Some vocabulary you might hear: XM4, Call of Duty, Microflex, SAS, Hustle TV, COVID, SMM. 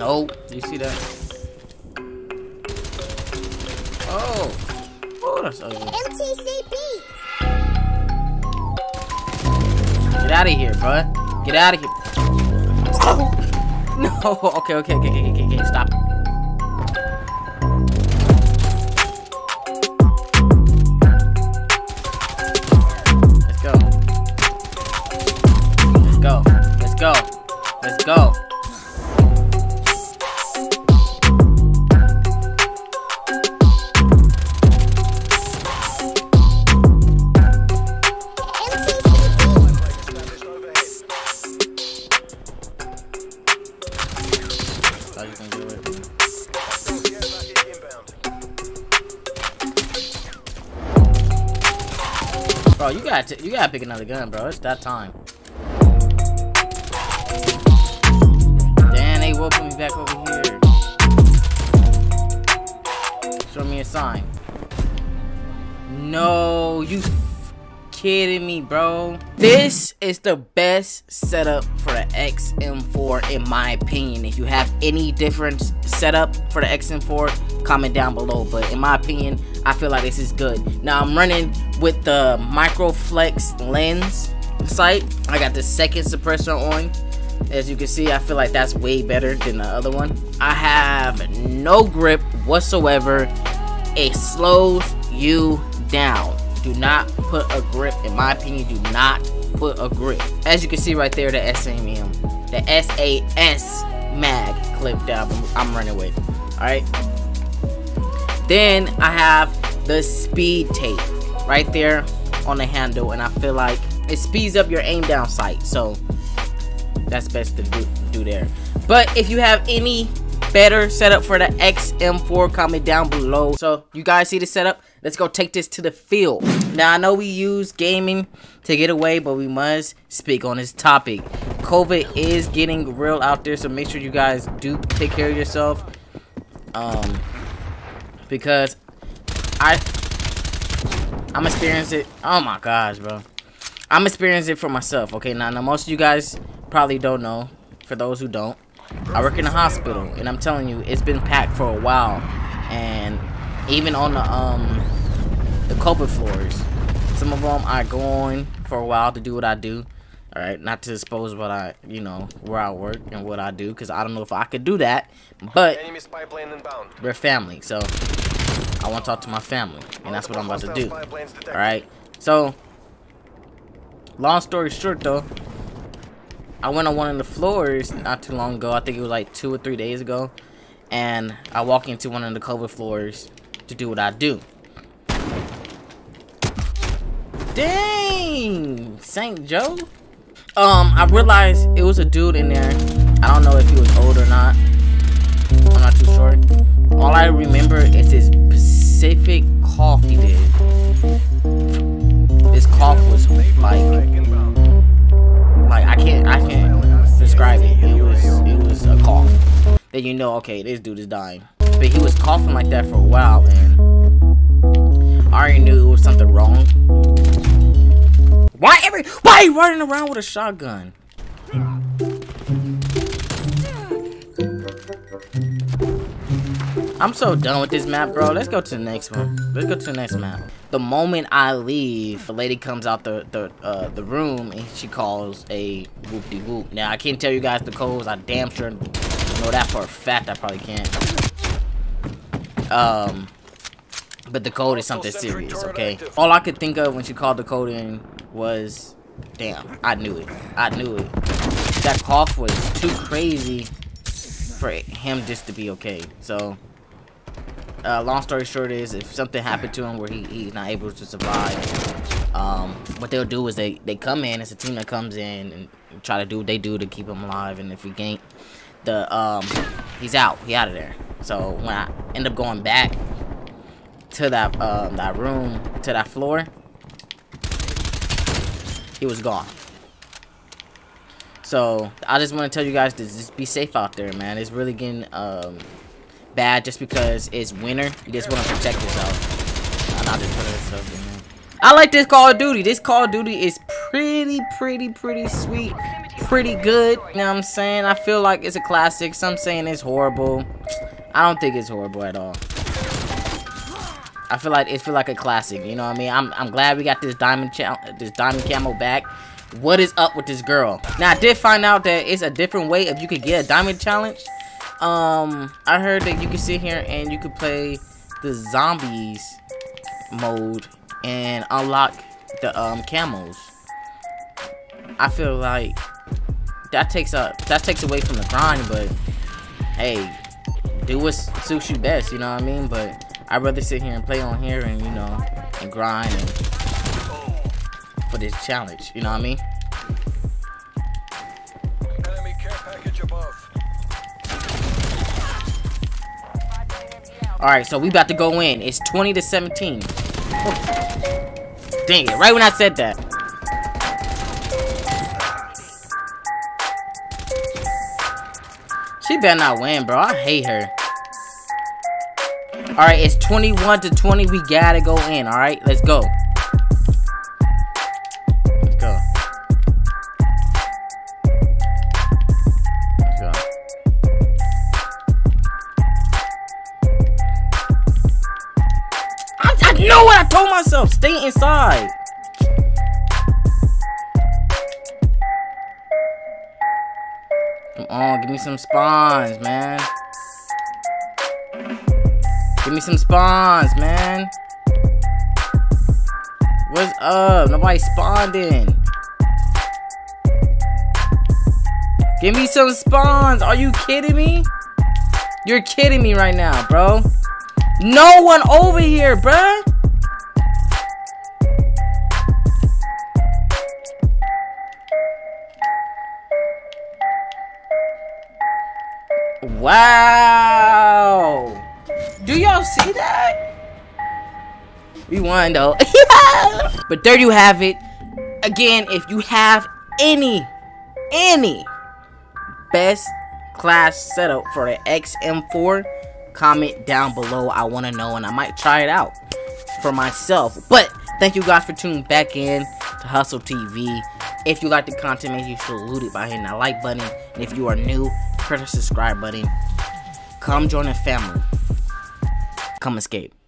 No, you see that? Oh, oh, that's ugly. Get out of here, bud. Get out of here. Oh. No. Okay. Stop. Let's go. Bro, you gotta pick another gun, bro. It's that time. Damn, they welcome me back over here. Show me a sign. No, you kidding me, bro? This is the best setup for the XM4 in my opinion. If you have any different setup for the XM4, comment down below, but in my opinion I feel like this is good. Now I'm running with the Microflex lens sight. I got the second suppressor on. As you can see, I feel like that's way better than the other one. I have no grip whatsoever. It slows you down. Do not put a grip, in my opinion, do not put a grip. As you can see right there, the SMM, the SAS mag clip that I'm running with, all right? Then I have the speed tape right there on the handle, and I feel like it speeds up your aim down sight, so that's best to do there. But if you have any better setup for the XM4, comment down below. So you guys see the setup? Let's go take this to the field. Now I know we use gaming to get away, but we must speak on this topic. COVID is getting real out there, so make sure you guys do take care of yourself. Because I'm experiencing it. Oh my gosh, bro. I'm experiencing it for myself. Okay, now most of you guys probably don't know. For those who don't, I work in a hospital, and I'm telling you, it's been packed for a while, and even on the COVID floors, some of them I go on for a while to do what I do. All right, not to expose what I, you know, where I work and what I do, because I don't know if I could do that. But we're family, so I want to talk to my family, and that's what I'm about to do. All right, so long story short, though, I went on one of the floors not too long ago. I think it was like 2 or 3 days ago, and I walked into one of the COVID floors to do what I do. Dang, St. Joe. I realized it was a dude in there. I don't know if he was old or not. I'm not too sure. All I remember is his Pacific cough he did. His cough was like I can't describe it. It was a cough. Then you know, okay, this dude is dying. But he was coughing like that for a while, and I already knew it was something wrong. Why are you running around with a shotgun? I'm so done with this map, bro. Let's go to the next one. Let's go to the next map. The moment I leave, the lady comes out the room, and she calls a whoop-de-whoop. Now, I can't tell you guys the codes. I damn sure know that for a fact. I probably can't. But the code is something serious, okay? All I could think of when she called the code in was, damn, I knew it. That cough was too crazy for him just to be okay, so... long story short is, if something happened to him where he's not able to survive, what they'll do is they come in. It's a team that comes in and try to do what they do to keep him alive. And if he can't, he's out. He out of there. So when I end up going back to that room, to that floor, he was gone. So I just want to tell you guys to just be safe out there, man. It's really getting bad just because it's winter. You just want to protect yourself. I like this Call of Duty. This Call of Duty is pretty sweet, pretty good, you know what I'm saying? I feel like it's a classic. Some saying it's horrible. I don't think it's horrible at all. I feel like it feel like a classic, you know what I mean? I'm glad we got this diamond camo back. What is up with this girl? Now I did find out that it's a different way if you could get a diamond challenge. I heard that you could sit here and you could play the zombies mode and unlock the camos. I feel like that takes away from the grind, but hey, do what suits you best, you know what I mean? But I'd rather sit here and play on here and, you know, and grind and for this challenge, you know what I mean? Enemy care package above. Alright, so we about to go in. It's 20 to 17. Oh. Dang it, right when I said that. She better not win, bro. I hate her. Alright, it's 21 to 20. We gotta go in, alright? Let's go. Let's go. Let's go. I know what I told myself. Stay inside. Come on, give me some spawns, man. Give me some spawns, man. What's up? Nobody spawned in. Give me some spawns. Are you kidding me? You're kidding me right now, bro. No one over here, bruh. Wow. Do y'all see that? We won though. But there you have it. Again, if you have any best class setup for the XM4, comment down below. I want to know and I might try it out for myself. But thank you guys for tuning back in to Hustle TV. If you like the content, make sure you salute it by hitting that like button. And if you are new, press the subscribe button. Come join the family. Come escape.